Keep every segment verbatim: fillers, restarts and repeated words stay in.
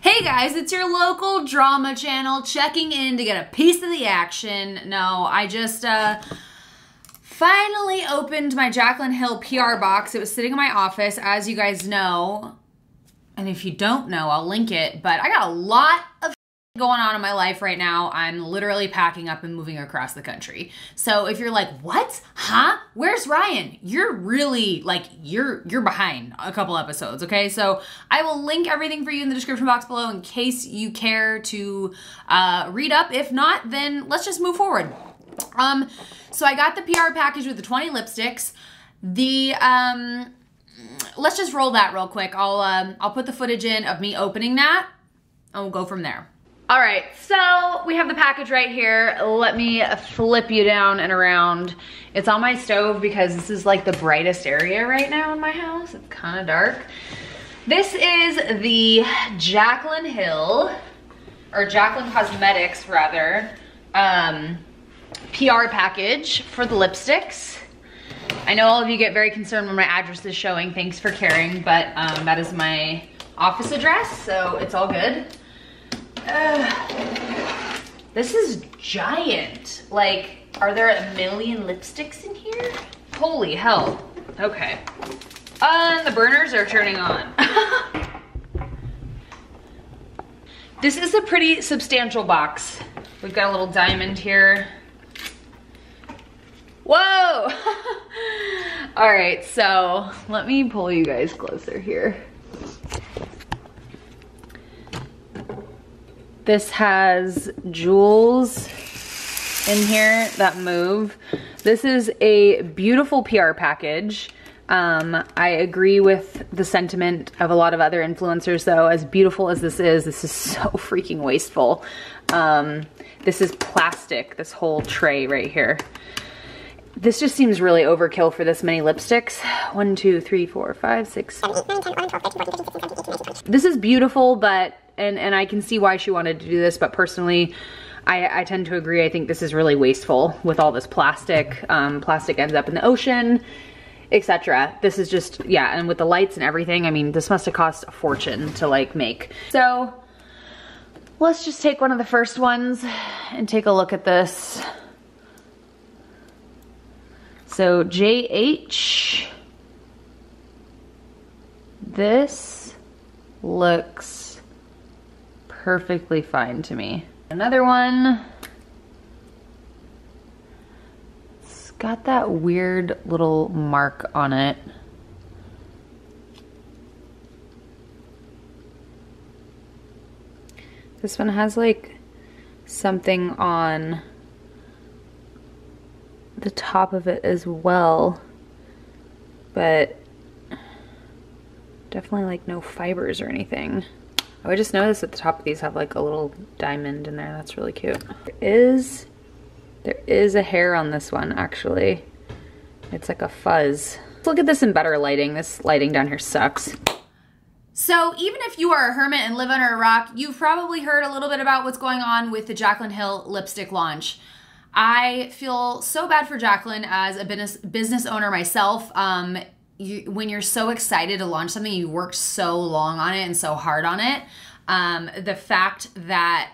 Hey guys, it's your local drama channel checking in to get a piece of the action. No, I just uh, finally opened my Jaclyn Hill P R box. It was sitting in my office, as you guys know. And if you don't know, I'll link it. But I got a lot of going on in my life right now. I'm literally packing up and moving across the country. So if you're like, what? Huh? Where's Ryan? You're really like, you're you're behind a couple episodes, okay? So I will link everything for you in the description box below in case you care to uh, read up. If not, then let's just move forward. Um, so I got the P R package with the twenty lipsticks. The, um, let's just roll that real quick. I'll, um, I'll put the footage in of me opening that and we'll go from there. All right, so we have the package right here. Let me flip you down and around. It's on my stove because this is like the brightest area right now in my house. It's kind of dark. This is the Jaclyn Hill, or Jaclyn Cosmetics rather, um, P R package for the lipsticks. I know all of you get very concerned when my address is showing. Thanks for caring, but um, that is my office address, so it's all good. Uh, this is giant. Like, are there a million lipsticks in here? Holy hell. Okay. And um, the burners are turning on. This is a pretty substantial box. We've got a little diamond here. Whoa. All right, so let me pull you guys closer here. This has jewels in here that move. This is a beautiful P R package. Um, I agree with the sentiment of a lot of other influencers though. As beautiful as this is, this is so freaking wasteful. Um, this is plastic, this whole tray right here. This just seems really overkill for this many lipsticks. One, two, three, four, five, six. This is beautiful, but, and, and I can see why she wanted to do this, but personally, I, I tend to agree. I think this is really wasteful with all this plastic. Um, plastic ends up in the ocean, et cetera. This is just, yeah, and with the lights and everything, I mean, this must have cost a fortune to like make. So let's just take one of the first ones and take a look at this. So J H, this looks perfectly fine to me. Another one, it's got that weird little mark on it. This one has like something on the top of it as well, but definitely like no fibers or anything. Oh, I just noticed at the top of these have like a little diamond in there. That's really cute. There is, there is a hair on this one actually. It's like a fuzz. Let's look at this in better lighting. This lighting down here sucks. So even if you are a hermit and live under a rock, you've probably heard a little bit about what's going on with the Jaclyn Hill lipstick launch. I feel so bad for Jaclyn as a business business owner myself. Um, you, when you're so excited to launch something, you work so long on it and so hard on it. Um, the fact that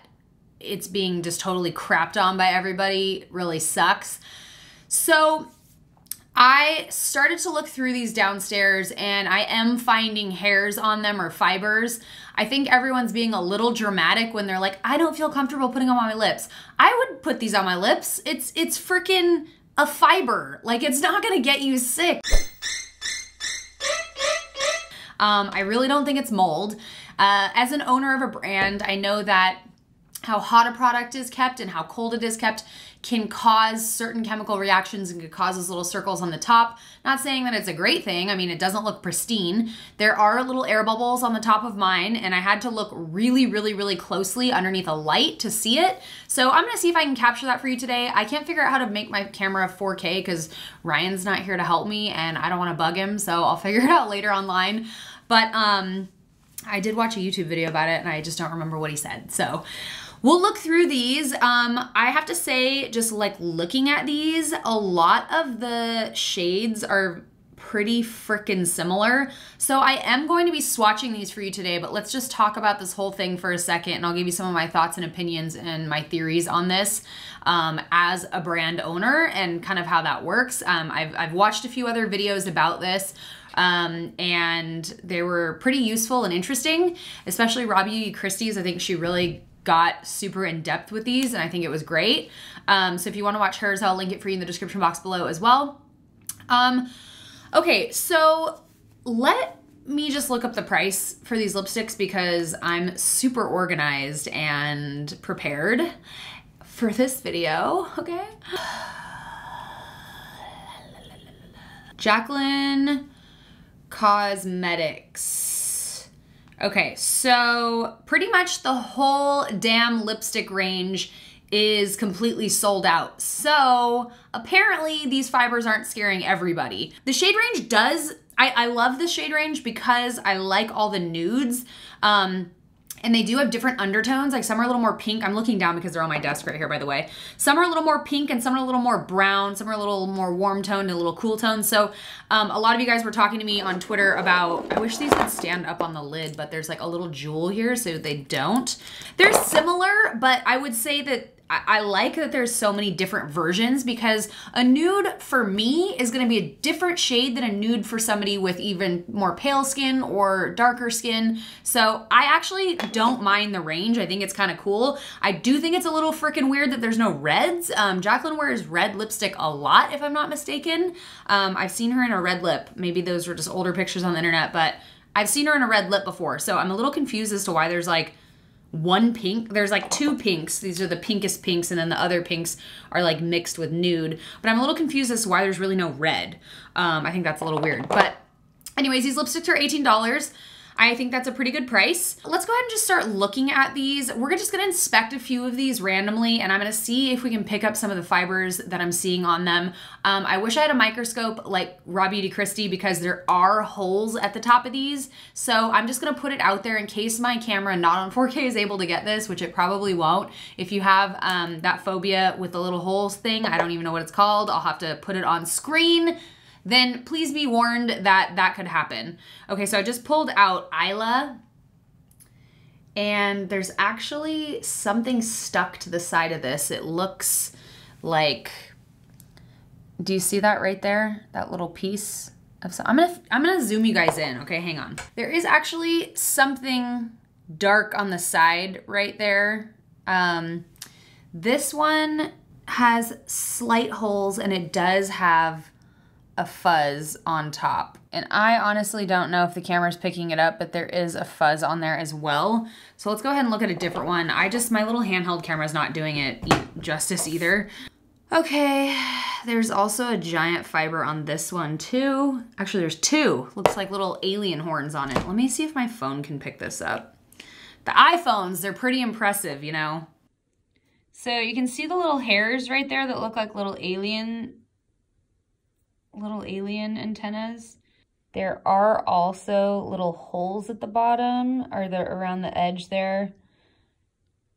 it's being just totally crapped on by everybody really sucks. So I started to look through these downstairs and I am finding hairs on them or fibers. I think everyone's being a little dramatic when they're like, I don't feel comfortable putting them on my lips. I would put these on my lips. It's, it's freaking a fiber. Like, it's not gonna get you sick. Um, I really don't think it's mold. Uh, as an owner of a brand, I know that how hot a product is kept and how cold it is kept can cause certain chemical reactions and could cause those little circles on the top. Not saying that it's a great thing. I mean, it doesn't look pristine. There are little air bubbles on the top of mine and I had to look really, really, really closely underneath a light to see it. So I'm gonna see if I can capture that for you today. I can't figure out how to make my camera four K because Ryan's not here to help me and I don't wanna bug him. So I'll figure it out later online. But um, I did watch a YouTube video about it and I just don't remember what he said, so. We'll look through these. Um, I have to say, just like looking at these, a lot of the shades are pretty freaking similar. So I am going to be swatching these for you today, but let's just talk about this whole thing for a second, and I'll give you some of my thoughts and opinions and my theories on this um, as a brand owner and kind of how that works. Um, I've, I've watched a few other videos about this. Um, and they were pretty useful and interesting, especially Robbie Christie's. I think she really got super in depth with these, and I think it was great. Um, so if you want to watch hers, I'll link it for you in the description box below as well. Um, okay, so let me just look up the price for these lipsticks because I'm super organized and prepared for this video, okay? Jaclyn Cosmetics. Okay, so pretty much the whole damn lipstick range is completely sold out. So apparently these fibers aren't scaring everybody. The shade range does, I, I love the shade range because I like all the nudes. Um, And they do have different undertones. Like some are a little more pink. I'm looking down because they're on my desk right here, by the way. Some are a little more pink and some are a little more brown. Some are a little more warm toned and a little cool toned. So um, a lot of you guys were talking to me on Twitter about, I wish these would stand up on the lid, but there's like a little jewel here, so they don't. They're similar, but I would say that I like that there's so many different versions because a nude for me is gonna be a different shade than a nude for somebody with even more pale skin or darker skin. So I actually don't mind the range. I think it's kind of cool. I do think it's a little freaking weird that there's no reds. Um, Jaclyn wears red lipstick a lot, if I'm not mistaken. Um, I've seen her in a red lip. Maybe those were just older pictures on the internet, but I've seen her in a red lip before. So I'm a little confused as to why there's like one pink. There's like two pinks. These are the pinkest pinks, and then the other pinks are like mixed with nude. But I'm a little confused as to why there's really no red. Um, I think that's a little weird. But anyways, these lipsticks are eighteen dollars. I think that's a pretty good price. Let's go ahead and just start looking at these. We're just gonna inspect a few of these randomly, and I'm gonna see if we can pick up some of the fibers that I'm seeing on them. Um, I wish I had a microscope like RawBeautyKristi because there are holes at the top of these. So I'm just gonna put it out there in case my camera not on four K is able to get this, which it probably won't. If you have um, that phobia with the little holes thing, I don't even know what it's called. I'll have to put it on screen. Then please be warned that that could happen. Okay, so I just pulled out Isla, and there's actually something stuck to the side of this. It looks like, do you see that right there? That little piece of some, I'm gonna, I'm gonna zoom you guys in, okay, hang on. There is actually something dark on the side right there. Um, this one has slight holes, and it does have a fuzz on top. And I honestly don't know if the camera's picking it up, but there is a fuzz on there as well. So let's go ahead and look at a different one. I just, my little handheld camera's not doing it justice either. Okay, there's also a giant fiber on this one too. Actually, there's two. Looks like little alien horns on it. Let me see if my phone can pick this up. The iPhones, they're pretty impressive, you know? So you can see the little hairs right there that look like little alien little alien antennas. There are also little holes at the bottom, or they're around the edge there.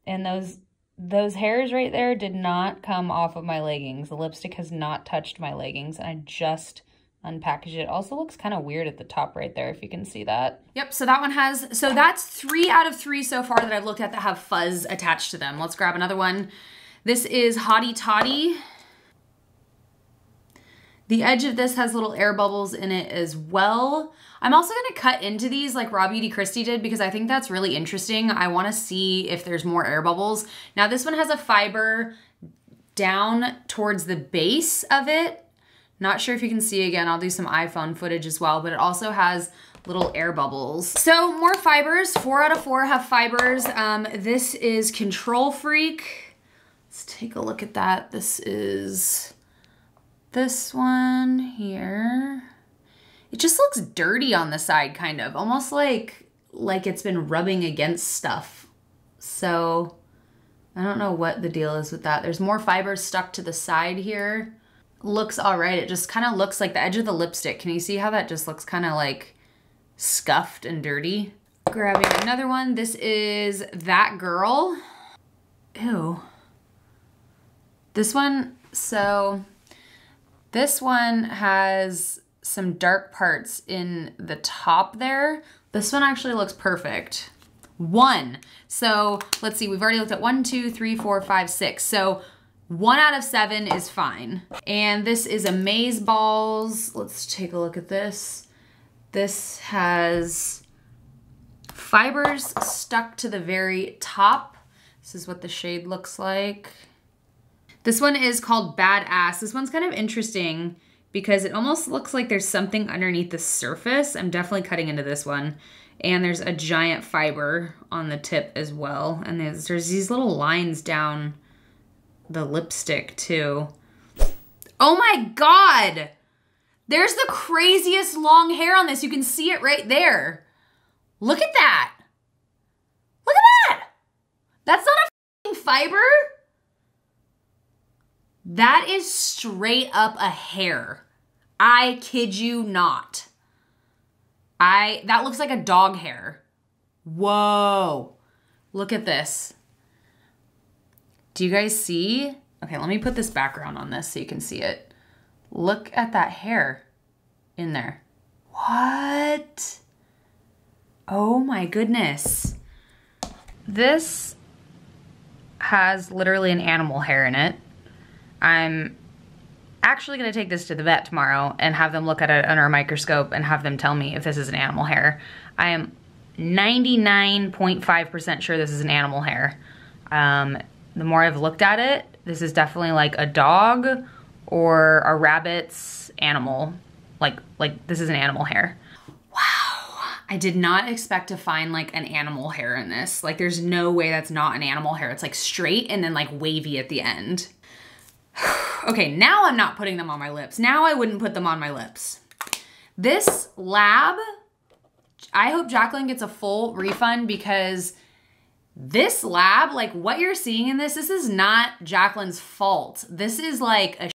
And those those hairs right there did not come off of my leggings. The lipstick has not touched my leggings, and I just unpackaged it. Also looks kind of weird at the top right there, if you can see that. Yep, so that one has, so that's three out of three so far that I've looked at that have fuzz attached to them. Let's grab another one. This is Hottie Toddy. The edge of this has little air bubbles in it as well. I'm also gonna cut into these like RawBeautyKristi did because I think that's really interesting. I wanna see if there's more air bubbles. Now this one has a fiber down towards the base of it. Not sure if you can see again, I'll do some iPhone footage as well, but it also has little air bubbles. So more fibers, four out of four have fibers. Um, this is Control Freak. Let's take a look at that. This is this one here. It just looks dirty on the side, kind of almost like like it's been rubbing against stuff. So I don't know what the deal is with that. There's more fibers stuck to the side here. Looks all right. It just kind of looks like the edge of the lipstick. Can you see how that just looks kind of like scuffed and dirty? Grabbing another one. This is That Girl. Ew. This one, so this one has some dark parts in the top there. This one actually looks perfect. One. So let's see, we've already looked at one, two, three, four, five, six. So one out of seven is fine. And this is Amazeballs. Let's take a look at this. This has fibers stuck to the very top. This is what the shade looks like. This one is called Badass. This one's kind of interesting because it almost looks like there's something underneath the surface. I'm definitely cutting into this one. And there's a giant fiber on the tip as well. And there's, there's these little lines down the lipstick too. Oh my God! There's the craziest long hair on this. You can see it right there. Look at that. Look at that. That's not a f***ing fiber. That is straight up a hair. I kid you not. I, that looks like a dog hair. Whoa. Look at this. Do you guys see? Okay, let me put this background on this so you can see it. Look at that hair in there. What? Oh my goodness. This has literally an animal hair in it. I'm actually gonna take this to the vet tomorrow and have them look at it under a microscope and have them tell me if this is an animal hair. I am ninety-nine point five percent sure this is an animal hair. Um, the more I've looked at it, this is definitely like a dog or a rabbit's animal. Like, like this is an animal hair. Wow, I did not expect to find like an animal hair in this. Like there's no way that's not an animal hair. It's like straight and then like wavy at the end. Okay, now I'm not putting them on my lips. Now I wouldn't put them on my lips. This lab, I hope Jaclyn gets a full refund because this lab, like what you're seeing in this, this is not Jaclyn's fault. This is like a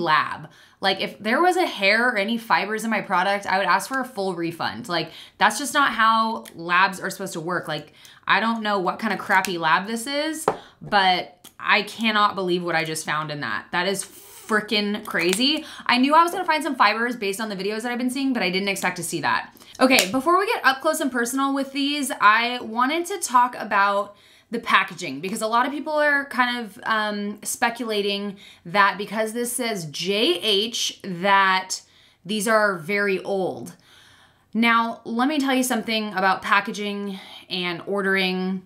lab. Like if there was a hair or any fibers in my product, I would ask for a full refund. Like that's just not how labs are supposed to work. Like I don't know what kind of crappy lab this is, but I cannot believe what I just found in that. That is freaking crazy. I knew I was gonna find some fibers based on the videos that I've been seeing, but I didn't expect to see that. Okay, before we get up close and personal with these, I wanted to talk about the packaging because a lot of people are kind of um, speculating that because this says J H that these are very old. Now, let me tell you something about packaging and ordering.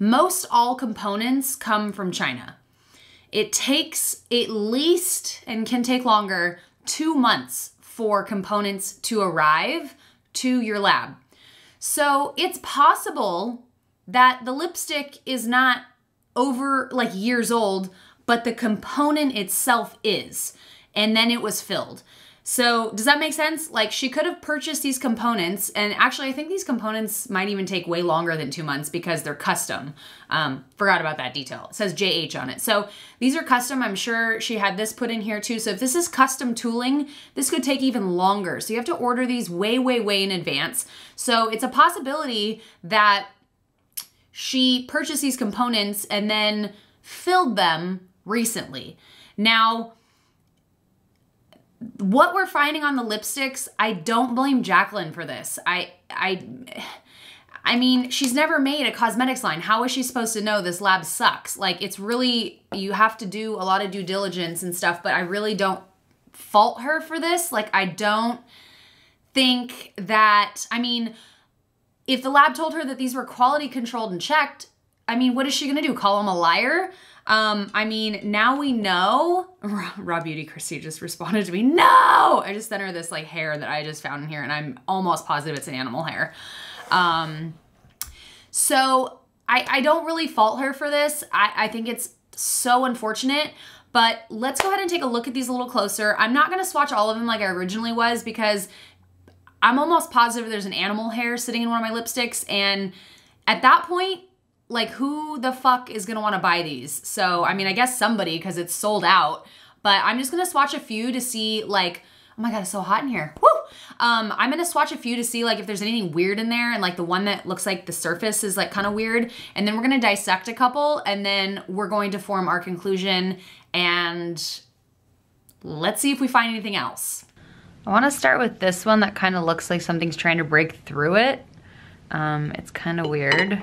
Most all components come from China. It takes at least, and can take longer, two months for components to arrive to your lab. So it's possible that the lipstick is not over like years old, but the component itself is, and then it was filled. So does that make sense? Like she could have purchased these components, and actually I think these components might even take way longer than two months because they're custom. Um, forgot about that detail. It says J H on it. So these are custom. I'm sure she had this put in here too. So if this is custom tooling, this could take even longer. So you have to order these way, way, way in advance. So it's a possibility that she purchased these components and then filled them recently. Now, what we're finding on the lipsticks, I don't blame Jaclyn for this. I, I, I mean, she's never made a cosmetics line. How is she supposed to know this lab sucks? Like it's really, you have to do a lot of due diligence and stuff, but I really don't fault her for this. Like I don't think that, I mean, if the lab told her that these were quality controlled and checked, I mean, what is she gonna do? Call them a liar? Um, I mean, now we know. RawBeautyKristi just responded to me. No! I just sent her this like hair that I just found in here, and I'm almost positive it's an animal hair. Um, so I, I don't really fault her for this. I, I think it's so unfortunate, but let's go ahead and take a look at these a little closer. I'm not gonna swatch all of them like I originally was because I'm almost positive there's an animal hair sitting in one of my lipsticks, and at that point, like who the fuck is gonna wanna buy these? So, I mean, I guess somebody, cause it's sold out, but I'm just gonna swatch a few to see like, oh my God, it's so hot in here. Woo! Um, I'm gonna swatch a few to see like if there's anything weird in there, and like the one that looks like the surface is like kind of weird. And then we're gonna dissect a couple, and then we're going to form our conclusion, and let's see if we find anything else. I want to start with this one that kind of looks like something's trying to break through it. Um, it's kind of weird.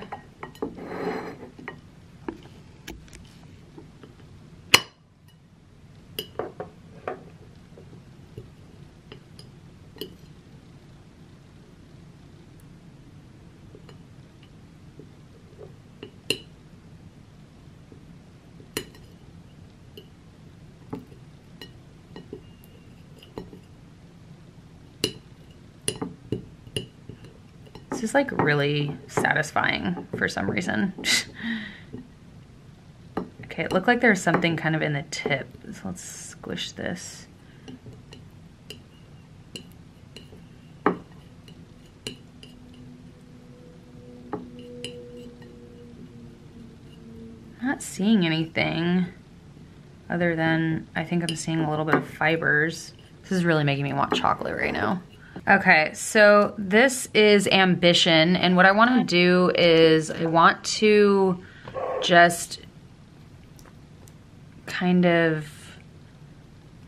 This is like really satisfying for some reason. Okay, it looked like there was something kind of in the tip. So let's squish this. Not seeing anything other than I think I'm seeing a little bit of fibers. This is really making me want chocolate right now. Okay, so this is Ambition, and what I want to do is I want to just kind of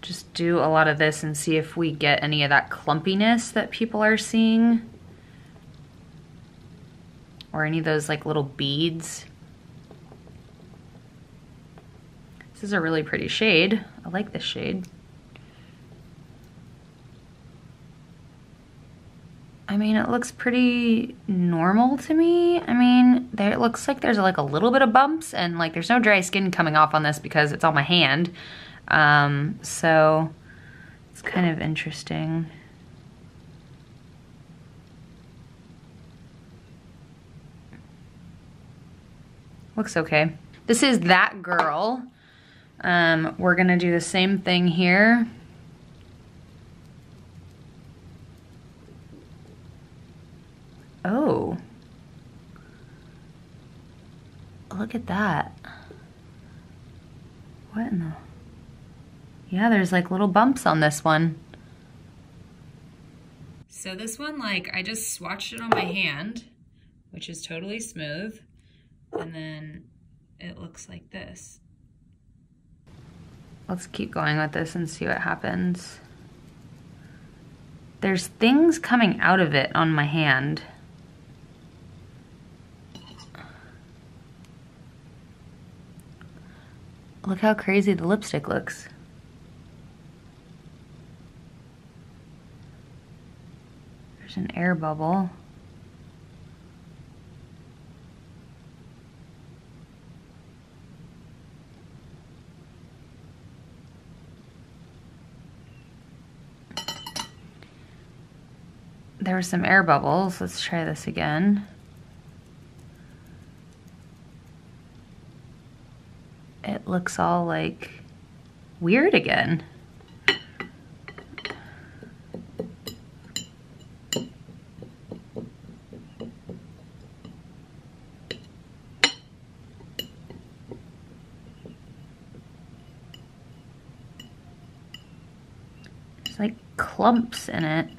just do a lot of this and see if we get any of that clumpiness that people are seeing, or any of those like little beads. This is a really pretty shade. I like this shade. I mean, it looks pretty normal to me. I mean, there, it looks like there's like a little bit of bumps, and like there's no dry skin coming off on this because it's on my hand. Um, so it's kind of interesting. Looks okay. This is That Girl. Um, we're gonna do the same thing here. Oh, look at that. What in the? Yeah, there's like little bumps on this one. So this one, like I just swatched it on my hand, which is totally smooth. And then it looks like this. Let's keep going with this and see what happens. There's things coming out of it on my hand. Look how crazy the lipstick looks. There's an air bubble. There were some air bubbles. Let's try this again. Looks all like weird again. There's like clumps in it.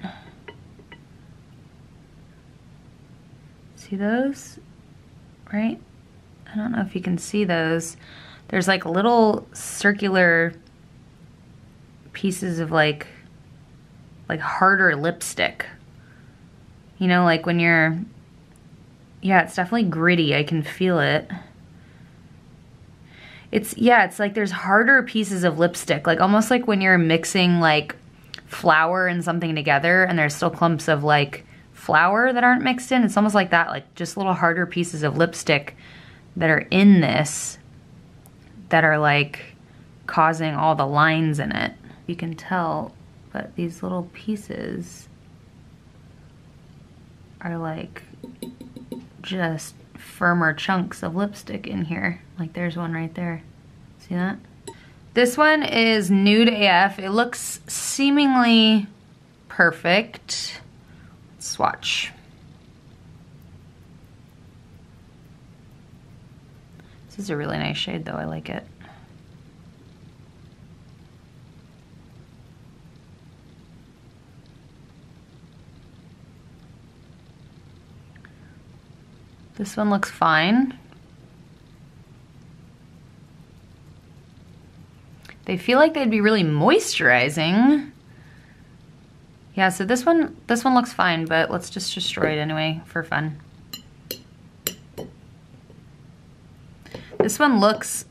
See those? Right? I don't know if you can see those. There's like little circular pieces of like, like harder lipstick. You know, like when you're, yeah, it's definitely gritty. I can feel it. It's, yeah, it's like there's harder pieces of lipstick. Like almost like when you're mixing like flour and something together and there's still clumps of like flour that aren't mixed in. It's almost like that, like just little harder pieces of lipstick that are in this, that are like causing all the lines in it. You can tell, but these little pieces are like just firmer chunks of lipstick in here. Like there's one right there. See that? This one is Nude A F. It looks seemingly perfect. Let's swatch. This is a really nice shade though, I like it. This one looks fine. They feel like they'd be really moisturizing, Yeah, so this one, this one looks fine, but let's just destroy it anyway for fun. This one looks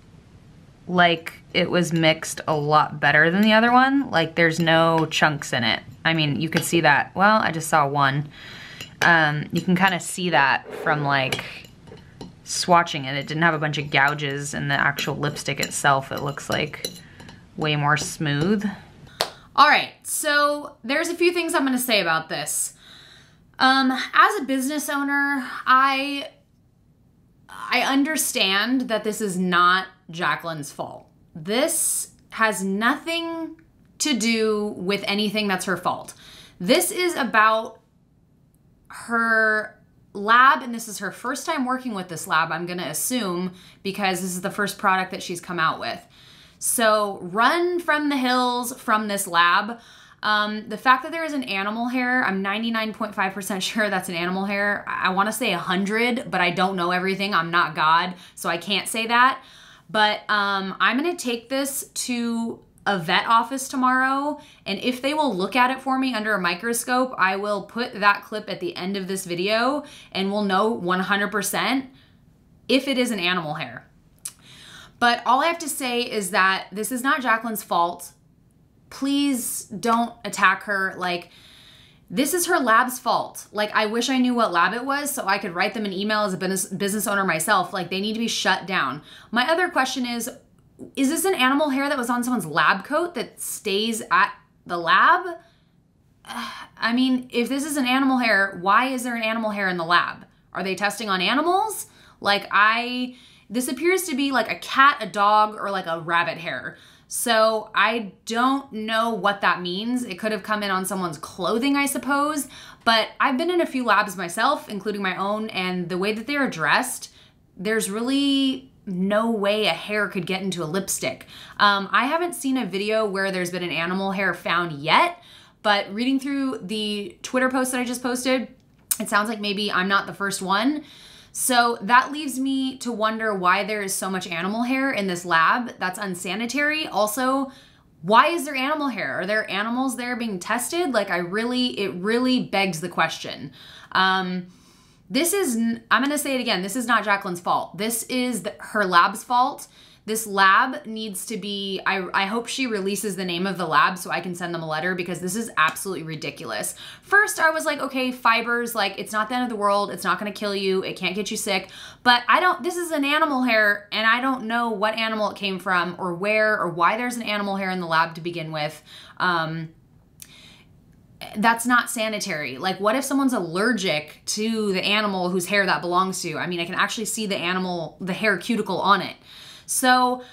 like it was mixed a lot better than the other one. Like there's no chunks in it. I mean, you could see that. Well, I just saw one. Um, you can kind of see that from like swatching it. It didn't have a bunch of gouges in the actual lipstick itself. It looks like way more smooth. All right, so there's a few things I'm gonna say about this. Um, as a business owner, I I understand that this is not Jaclyn's fault. This has nothing to do with anything that's her fault. This is about her lab, and this is her first time working with this lab, I'm gonna assume, because this is the first product that she's come out with. So run from the hills from this lab. Um, the fact that there is an animal hair, I'm ninety-nine point five percent sure that's an animal hair. I, I wanna say one hundred, but I don't know everything. I'm not God, so I can't say that. But um, I'm gonna take this to a vet office tomorrow, and if they will look at it for me under a microscope, I will put that clip at the end of this video and we'll know one hundred percent if it is an animal hair. But all I have to say is that this is not Jaclyn's fault. Please don't attack her. Like, this is her lab's fault. Like, I wish I knew what lab it was so I could write them an email as a business owner myself. Like, they need to be shut down. My other question is, is this an animal hair that was on someone's lab coat that stays at the lab? I mean, if this is an animal hair, why is there an animal hair in the lab? Are they testing on animals? Like, I... This appears to be like a cat, a dog, or like a rabbit hair. So I don't know what that means. It could have come in on someone's clothing, I suppose, but I've been in a few labs myself, including my own, and the way that they are dressed, there's really no way a hair could get into a lipstick. Um, I haven't seen a video where there's been an animal hair found yet, but reading through the Twitter post that I just posted, it sounds like maybe I'm not the first one. So that leaves me to wonder why there is so much animal hair in this lab. That's unsanitary. Also, why is there animal hair? Are there animals there being tested? Like, I really, it really begs the question. Um, this is, I'm gonna say it again, this is not Jaclyn's fault. This is the, her lab's fault. This lab needs to be, I, I hope she releases the name of the lab so I can send them a letter, because this is absolutely ridiculous. First, I was like, okay, fibers, like, it's not the end of the world. It's not gonna kill you. It can't get you sick. But I don't, this is an animal hair, and I don't know what animal it came from or where or why there's an animal hair in the lab to begin with. Um, that's not sanitary. Like, what if someone's allergic to the animal whose hair that belongs to? I mean, I can actually see the animal, the hair cuticle on it. So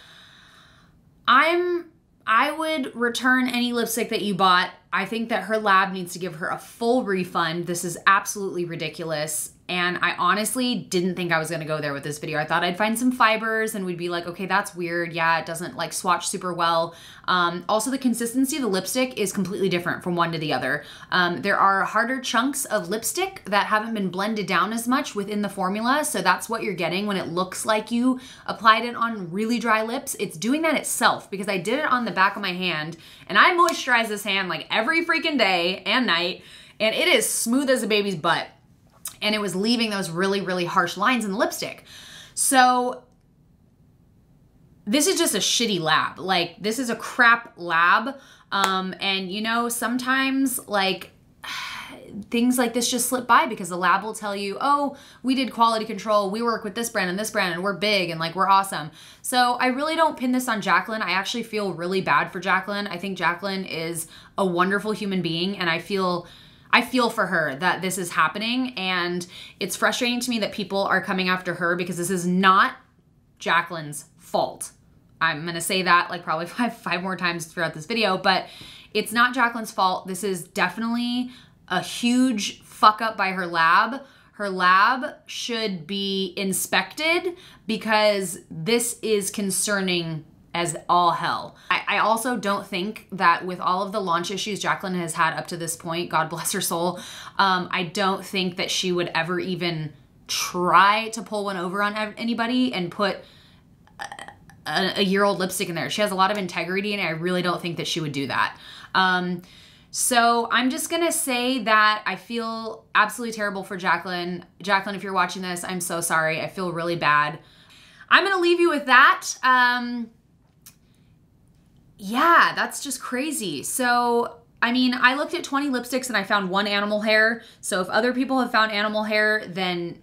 I'm, I would return any lipstick that you bought. I think that her lab needs to give her a full refund. This is absolutely ridiculous. And I honestly didn't think I was gonna go there with this video. I thought I'd find some fibers and we'd be like, okay, that's weird. Yeah, it doesn't like swatch super well. Um, also, the consistency of the lipstick is completely different from one to the other. Um, there are harder chunks of lipstick that haven't been blended down as much within the formula. So that's what you're getting when it looks like you applied it on really dry lips. It's doing that itself, because I did it on the back of my hand, and I moisturize this hand like every freaking day and night, and it is smooth as a baby's butt. And it was leaving those really, really harsh lines in the lipstick. So this is just a shitty lab. Like, this is a crap lab. Um, and you know, sometimes like things like this just slip by because the lab will tell you, oh, we did quality control. We work with this brand and this brand, and we're big and like, we're awesome. So I really don't pin this on Jaclyn. I actually feel really bad for Jaclyn. I think Jaclyn is a wonderful human being, and I feel I feel for her that this is happening, and it's frustrating to me that people are coming after her because this is not Jaclyn's fault. I'm gonna say that like probably five, five more times throughout this video, but it's not Jaclyn's fault. This is definitely a huge fuck up by her lab. Her lab should be inspected because this is concerning as all hell. I, I also don't think that with all of the launch issues Jaclyn has had up to this point, God bless her soul, um, I don't think that she would ever even try to pull one over on anybody and put a, a year old lipstick in there. She has a lot of integrity, and I really don't think that she would do that. Um, So I'm just gonna say that I feel absolutely terrible for Jaclyn. Jaclyn, if you're watching this, I'm so sorry. I feel really bad. I'm gonna leave you with that. Um, yeah, that's just crazy. So, I mean, I looked at twenty lipsticks and I found one animal hair. So if other people have found animal hair, then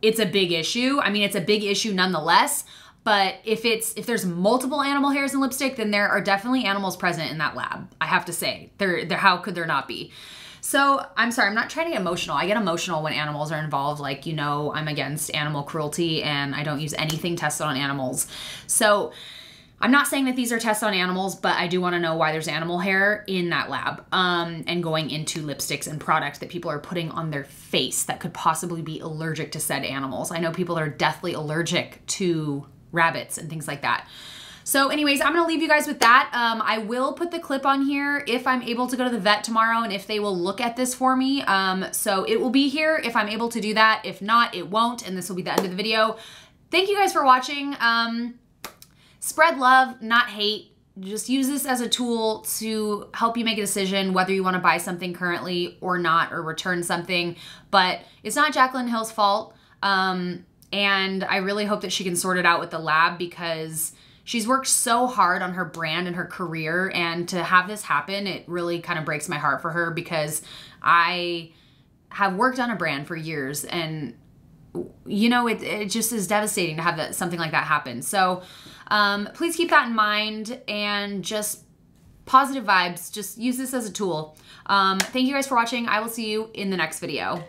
it's a big issue. I mean, it's a big issue nonetheless, but if it's if there's multiple animal hairs in lipstick, then there are definitely animals present in that lab. I have to say, there, there, how could there not be? So I'm sorry, I'm not trying to get emotional. I get emotional when animals are involved. Like, you know, I'm against animal cruelty and I don't use anything tested on animals. So I'm not saying that these are tests on animals, but I do want to know why there's animal hair in that lab um, and going into lipsticks and products that people are putting on their face that could possibly be allergic to said animals. I know people are deathly allergic to rabbits and things like that. So anyways, I'm going to leave you guys with that. Um, I will put the clip on here if I'm able to go to the vet tomorrow and if they will look at this for me. Um, so it will be here if I'm able to do that. If not, it won't. And this will be the end of the video. Thank you guys for watching. Um, Spread love, not hate. Just use this as a tool to help you make a decision whether you want to buy something currently or not, or return something. But it's not Jaclyn Hill's fault. Um, and I really hope that she can sort it out with the lab, because she's worked so hard on her brand and her career, and to have this happen, it really kind of breaks my heart for her, because I have worked on a brand for years, and you know, it, it just is devastating to have that, something like that happen. So um, please keep that in mind, and just positive vibes. Just use this as a tool. Um, thank you guys for watching. I will see you in the next video.